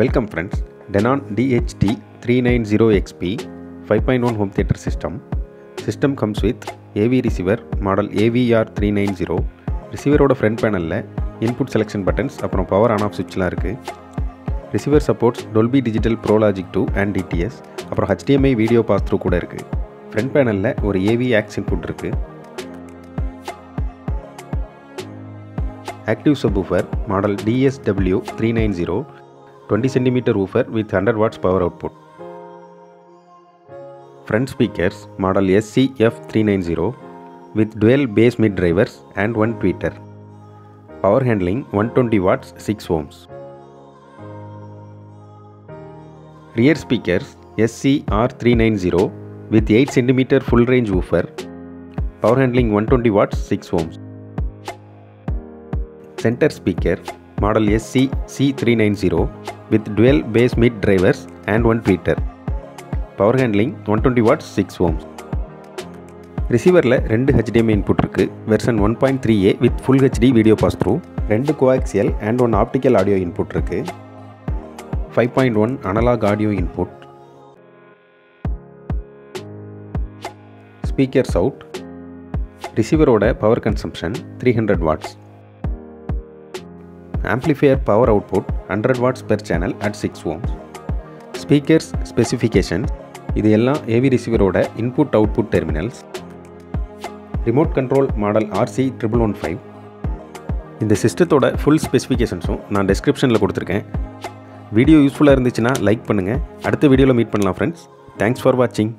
Welcome friends, Denon DHT-390XP 5.1 home theater system. System comes with AV receiver model AVR-390. Receiver oda front panel la input selection buttons appo power on off switch la irukku. Receiver supports Dolby Digital Prologic 2 and DTS appo HDMI video pass through kuda irukku. Front panel la or AV AUX input irukku. Active subwoofer model DSW-390, 20 cm woofer with 100 watts power output. Front speakers model SC-F390 with dual bass mid drivers and one tweeter. Power handling 120 watts 6 ohms. Rear speakers SC-R390 with 8 cm full range woofer. Power handling 120 watts 6 ohms. Center speaker model SC-C390 with dual bass mid drivers and one tweeter. Power handling 120 watts 6 ohms. Receiver la 2 HDMI input irukku, version 1.3a with full HD video pass through, 2 coaxial and 1 optical audio input irukku. 5.1 analog audio input. Speakers out. Receiver oda power consumption 300 watts. Amplifier power output 100 watts per channel at 6 ohms. Speakers specification. இது எல்லாம் AV receiverோட input output terminals. Remote control model RC1115. இந்த சிஸ்டத்தோட full specificationsும் நான் descriptionல கொடுத்திருக்கேன். Video யூஸ்ஃபுல்லாக இருந்துச்சுன்னா like பண்ணுங்க. அடுத்த வீடியோல மீட் பண்ணலாம் ஃப்ரெண்ட்ஸ். Thanks for watching.